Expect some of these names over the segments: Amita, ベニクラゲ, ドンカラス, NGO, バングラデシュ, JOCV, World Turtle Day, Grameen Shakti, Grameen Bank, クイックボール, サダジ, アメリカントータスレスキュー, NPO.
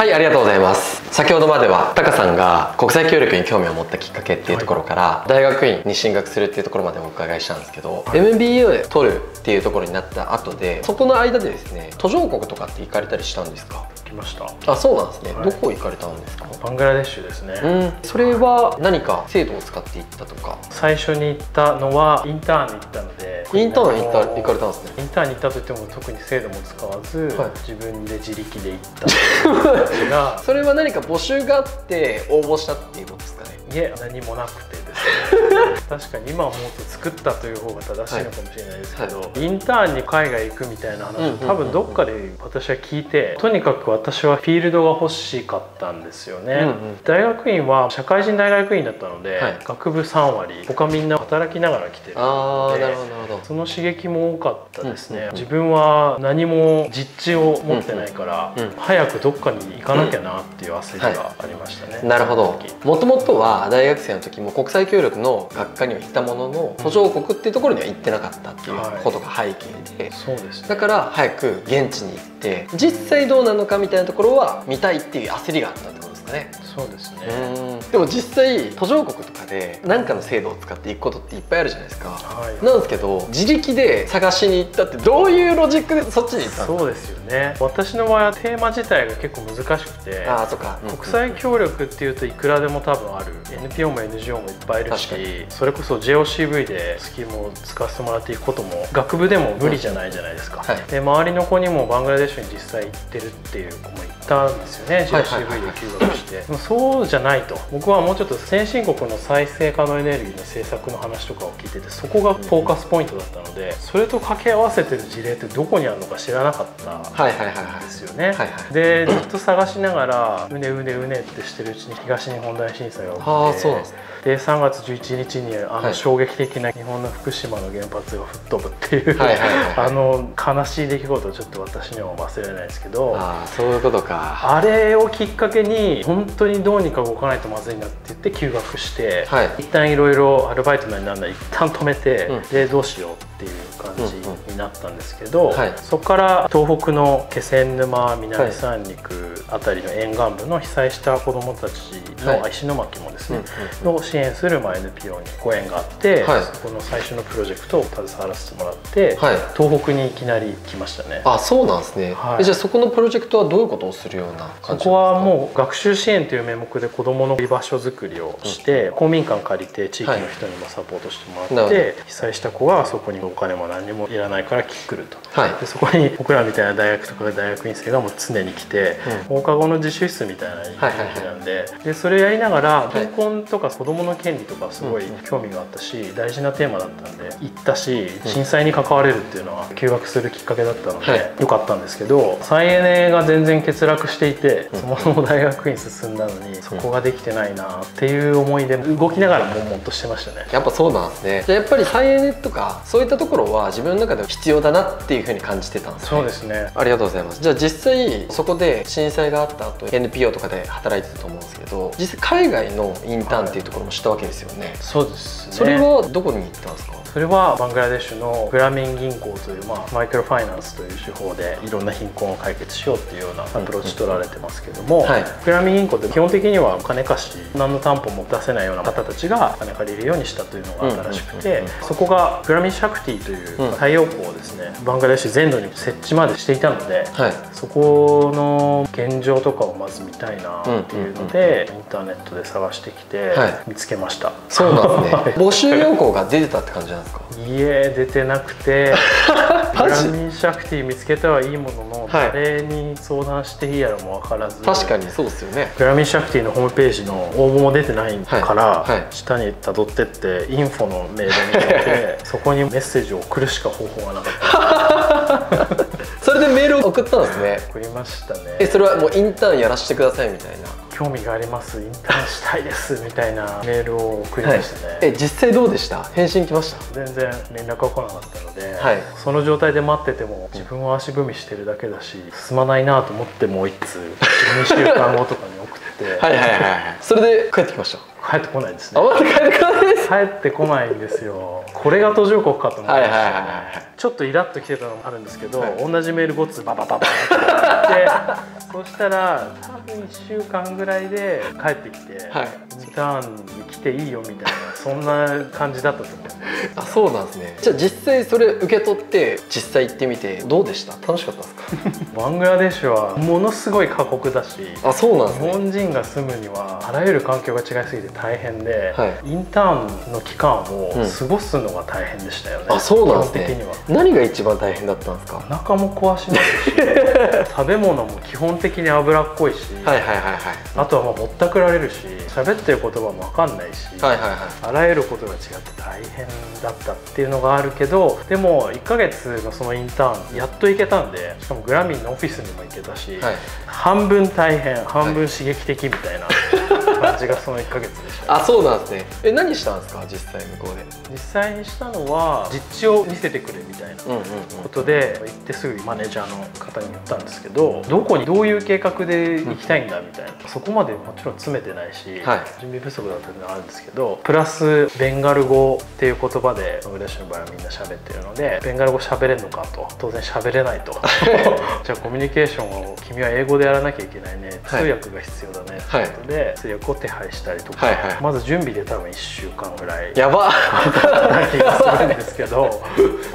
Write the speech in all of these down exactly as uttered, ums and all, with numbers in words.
はい、ありがとうございます。先ほどまではタカさんが国際協力に興味を持ったきっかけっていうところから、はい、大学院に進学するっていうところまでお伺いしたんですけど、はい、エムビーエー を取るっていうところになった後で、そこの間でですね、途上国とかって行かれたりしたんですか？行きました。あ、そうなんですね、はい、どこ行かれたんですか？バングラデシュですね。うん、それは何か制度を使って行ったとか？最初に行ったのはインターンに行ったので、インターンに行った行かれたんですね。インターンに行ったといっても特に制度も使わず、はい、自分で自力で行ったっていうがそれは何か募集があって応募したっていうことですかね？いえ、何もなくてですね確かに今思うと作ったという方が正しいのかもしれないですけど、はい、インターンに海外行くみたいな話、多分どっかで私は聞いて、とにかく私はフィールドが欲しかったんですよね。うん、うん、大学院は社会人大学院だったので、はい、学部さんわり他みんな働きながら来てるので、その刺激も多かったですね。自分は何も実地を持ってないから、うん、うん、早くどっかに行かなきゃなっていう焦りがありましたね。はい、なるほど。もともとは大学生の時も国際協力の学科にはいたものの、途上国っていうところには行ってなかったっていうことが背景で、はい、そうですね、だから早く現地に行って実際どうなのかみたいなところは見たいっていう焦りがあったってことですかね？そうですね。でも実際途上国とかで何かの制度を使っていくことっていっぱいあるじゃないですか。はい、なんですけど、自力で探しに行ったってどういうロジックでそっちに行ったんですか？そうですよね。私の場合はテーマ自体が結構難しくて、あー、そっか、国際協力っていうといくらでも多分ある、エヌピーオー も エヌジーオー もいっぱいいるし、それこそ ジェイオーシーブイ でスキームを使わせてもらっていくことも学部でも無理じゃないじゃないですか。はい、で周りの子にもバングラデシュに実際行ってるっていう子もいたんですよね、 ジェイオーシーブイ で休学して。でもそうじゃないと、僕はもうちょっと先進国の再生可能エネルギーの政策の話とかを聞いてて、そこがフォーカスポイントだったので、それと掛け合わせてる事例ってどこにあるのか知らなかったんですよね。でずっと探しながらうねうねうねってしてるうちに東日本大震災が起きて、でさんがつじゅういちにちにあの衝撃的な日本の福島の原発が吹っ飛ぶっていうあの悲しい出来事をちょっと私には忘れないですけど、ああそういうことか。あれをきっかけに本当にどうにか動かないとまずいなって言って休学して、はい、一旦いろいろアルバイトなりなんなり一旦止めて、うん、でどうしようっていう感じになったんですけど、そこから東北の気仙沼南三陸あたりの沿岸部の被災した子どもたちの石巻もですねを支援する エヌピーオー にご縁があって、はい、そこの最初のプロジェクトを携わらせてもらって、はい、東北にいきなり来ましたね。あ、そうなんですね。はい、じゃあそこのプロジェクトはどういうことをするような感じなんですか？そこはもう学習支援という名目で子どもの居場所づくりをして、うん、公民館借りて地域の人にもサポートしてもらって、はい、被災した子はそこにお金も何にもいらないから来ると、はい、でそこに僕らみたいな大学とか大学院生がもう常に来て、うん、放課後の自習室みたいな雰囲気なんで、でそれやりながら貧困とか子どもの権利とかすごい興味があったし、うん、大事なテーマだったんで行ったし、震災に関われるっていうのは休学するきっかけだったので、はい、よかったんですけど、再エネが全然欠落していて、そもそも大学院進んだのにそこができてないなっていう思いで動きながら悶々としてましたね。やっぱそうなんですね。じゃあやっぱり再エネとかそういったところは自分の中では必要だなっていう風に感じてたんですね。そうですね。ありがとうございます。じゃあ実際そこで震災があった後 エヌピーオー とかで働いてたと思うんですけど、実際海外のインターンっていうところもしたわけですよね。はい、そうですね。それはどこに行ったんですか？それはバングラデシュのグラミン銀行という、まあ、マイクロファイナンスという手法でいろんな貧困を解決しようっていうようなアプローチ取られてますけども、グラミン銀行って基本的にはお金貸し、何の担保も出せないような方たちがお金借りるようにしたというのが新しくて、そこがグラミシャクティという太陽光をですね、バングラデシュ全土に設置までしていたので、はい、そこの現状とかをまず見たいなっていうのでインターネットで探してきて見つけました。はい、そうなんですね募集要項が出てたって感じなんですね。いえ、出てなくてグラミンシャクティ見つけたはいいものの、はい、誰に相談していいやらも分からず、確かにそうですよね。グラミンシャクティのホームページの応募も出てないから、はいはい、下にたどってってインフォのメールに入れてそこにメッセージを送るしか方法がなかったそれでメールを送ったんですね。送りましたね。え、それはもうインターンやらせてくださいみたいな、興味があります、インターンしたいですみたいなメールを送りましたね。はい、え、実際どうでした？返信来ました？全然連絡が来なかったので、はい、その状態で待ってても自分は足踏みしてるだけだし進まないなと思ってもう一通にしゅうかんごとかに送ってはいはいはい、はい、それで帰ってきました。帰ってこないですね。あ、また帰ってこないです。帰ってこないんですよ。これが途上国かと思いましたね。ちょっとイラッときてたのもあるんですけど、はい、同じメールごつババババって。そしたら多分いっしゅうかんぐらいで帰ってきて、はい、リターンに来ていいよみたいなそんな感じだったと思うんです。あ、そうなんですね。じゃあ実際それ受け取って実際行ってみてどうでした？楽しかったですか？バングラデシュはものすごい過酷だし、あ、そうなんですね。日本人が住むにはあらゆる環境が違いすぎて大変で、はい、インターンの期間を過ごすのが大変でしたよね、うん、あ、そうなんですね。基本的には何が一番大変だったんですか？お腹も壊しますし食べ物も基本的に脂っこいし、あとはまあぼったくられるし、喋ってる言葉も分かんないし、あらゆることが違って大変だったっていうのがあるけど、でもいっかげつのそのインターンやっと行けたんで、しかもグラミーのオフィスにも行けたし、はい、半分大変半分刺激的みたいな感じがそのいっかげつでした、ね、あ、そうなんですね。え、何したんですか実際向こうで？実際にしたのは実地を見せてくれみたいなことで、行ってすぐマネージャーの方に言ったんですけど、どこにどういう計画で行きたいんだみたいな、うん、そこまでもちろん詰めてないし、はい、準備不足だったのがあるんですけど、プラスベンガル語っていう言葉でバングラデシュの場合はみんな喋ってるので、ベンガル語喋れるのかと、当然喋れないとじゃあコミュニケーションを君は英語でやらなきゃいけないね、通訳が必要だねということで、はい、通訳を手配したりとか、はいはい、まず準備で多分いっしゅうかんぐらいやばっ気がするんですけど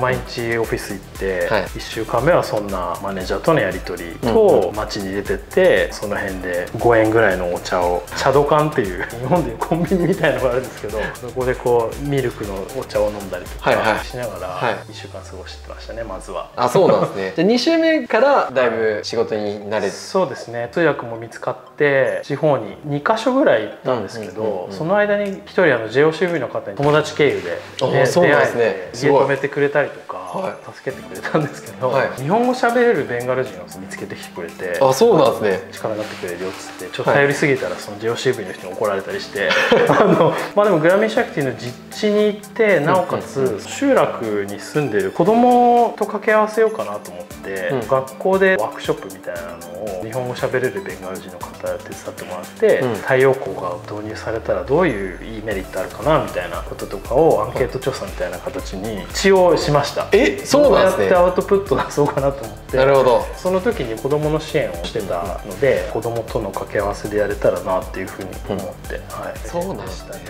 毎日オフィス行って、はい、いっしゅうかんめはそんなマネージャーとのやり取りと、街に出てってその辺でごえんぐらいのお茶を、チャド缶っていう日本でいうコンビニみたいのがあるんですけど、そこでこうミルクのお茶を飲んだりとかしながらいっしゅうかん過ごしてましたね、まずは。あ、そうなんですね。じゃあに週目からだいぶ仕事に慣れて、そうですね、通訳も見つかって地方ににかしょぐらい行ったんですけど、その間にひとり ジェイオーシーブイ の方に友達経由で出会えて家泊めてくれたりとか助けてくれたんですけど、日本語喋れるベンガル人を見つけてきてくれて、あ、そうなんですね、力になってくれるよっつって、ちょっと頼りすぎたらその ジェイオーシーブイ の人に怒られたりして、あのまあでもグラミーシャクティの実地に行って、なおかつ集落に住んでる子供と掛け合わせようかなと思って、うん、学校でワークショップみたいなのを日本語喋れるベンガル人の方手伝ってもらって、うん、太陽光が導入されたらどういういいメリットあるかなみたいなこととかをアンケート調査みたいな形に一応しました。え、そうなんですね。どうやってアウトプット出そうかなと思って。なるほど。その時に子供の支援をしてたので、子供との掛け合わせでやれたらなっていうふうに思って、うん、はい。そうでしたね。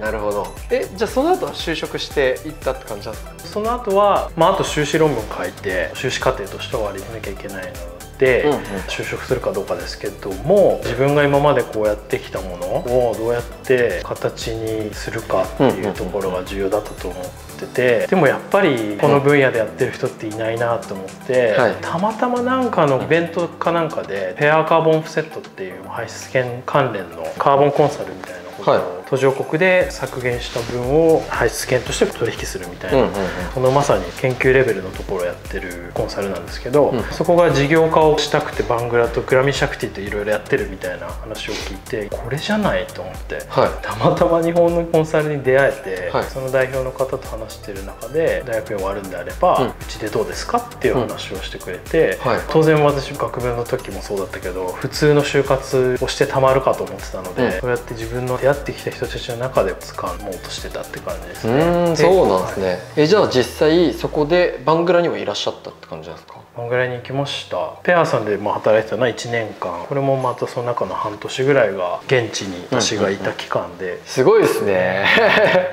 なるほど。え、じゃあその後は就職していったって感じだったんですか？その後は、まあ、あと修士論文書いて修士課程として終わりなきゃいけないので、うん、うん、就職するかどうかですけども、自分が今までこうやってきたものをどうやって形にするかっていうところが重要だったと思ってて、でもやっぱりこの分野でやってる人っていないなと思って、はい、たまたまなんかのイベントかなんかでフェアカーボンオフセットっていう排出権関連のカーボンコンサルみたいなことを、はい、途上国で削減した分を排出権として取引するみたいな、そのまさに研究レベルのところをやってるコンサルなんですけど、うん、そこが事業化をしたくてバングラとグラミシャクティといろいろやってるみたいな話を聞いて、これじゃないと思って、はい、たまたま日本のコンサルに出会えて、はい、その代表の方と話してる中で、大学に終わるんであれば、うん、うちでどうですかっていう話をしてくれて、うん、はい、当然私学部の時もそうだったけど、普通の就活をしてたまるかと思ってたので、うん、そうやって自分の出会ってきた人人たちの中で掴もうとしてたって感じですね。うん、そうなんですね。はい、え、じゃあ実際そこでバングラにもいらっしゃったって感じなんですか？バングラに行きました。ペアさんでも働いてたのはいちねんかん。これもまたその中の半年ぐらいが現地に私がいた期間で。うんうんうん、すごいですね。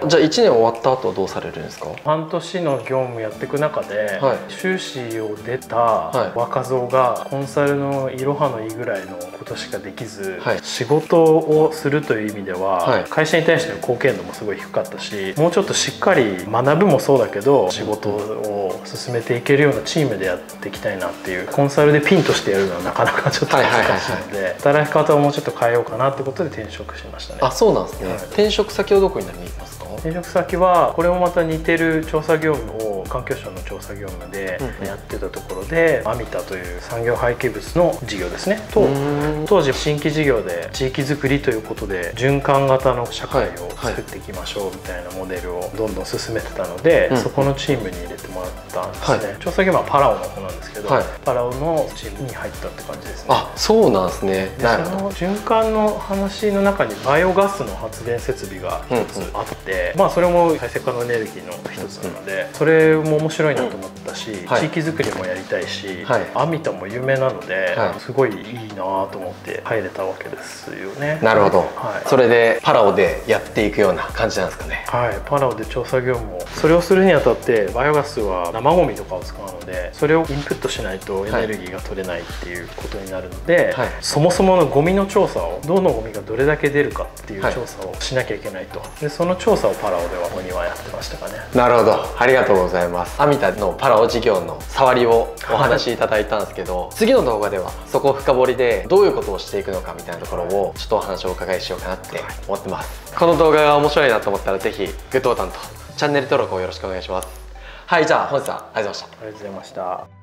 じゃあいちねん終わった後はどうされるんですか？半年の業務やっていく中で、はい、修士を出た若造がコンサルのいろはのいぐらいのことしかできず、はい、仕事をするという意味では、はい、会社に対しての貢献度もすごい低かったし、もうちょっとしっかり学ぶもそうだけど仕事を進めていけるようなチームでやっていきたいなっていう、コンサルでピンとしてやるのはなかなかちょっと難しいので、働き方をもうちょっと変えようかなってことで転職しましたね。あ、そうなんですね。はい、転職先はどこになりますか？転職先はこれもまた似てる調査業務を環境省の調査業務でやってたところで、アミタという産業廃棄物の事業ですねと、当時新規事業で地域づくりということで循環型の社会を作っていきましょうみたいなモデルをどんどん進めてたので、そこのチームに入れてもらったんですね。調査業務はパラオの方なんですけど、パラオのチームに入ったって感じですね。あ、そうなんですね。その循環の話の中にバイオガスの発電設備が一つあって、まあそれも再生可能エネルギーの一つなので、それをも面白いなと思ったし、地域づくりもやりたいし、網田も有名なので、すごいいいなと思って入れたわけですよね。なるほど。それでパラオでやっていくような感じなんですかね。はい、パラオで調査業務を、それをするにあたってバイオガスは生ゴミとかを使うので、それをインプットしないとエネルギーが取れないっていうことになるので、そもそものゴミの調査を、どのゴミがどれだけ出るかっていう調査をしなきゃいけないと。でその調査をパラオでは鬼はやってましたかね。なるほど、ありがとうございます。アミタのパラオ事業の触りをお話しいただいたんですけど、次の動画ではそこを深掘りでどういうことをしていくのかみたいなところをちょっとお話をお伺いしようかなって思ってます。この動画が面白いなと思ったら、是非グッドボタンとチャンネル登録をよろしくお願いします。はい、じゃあ本日はありがとうございました。ありがとうございました。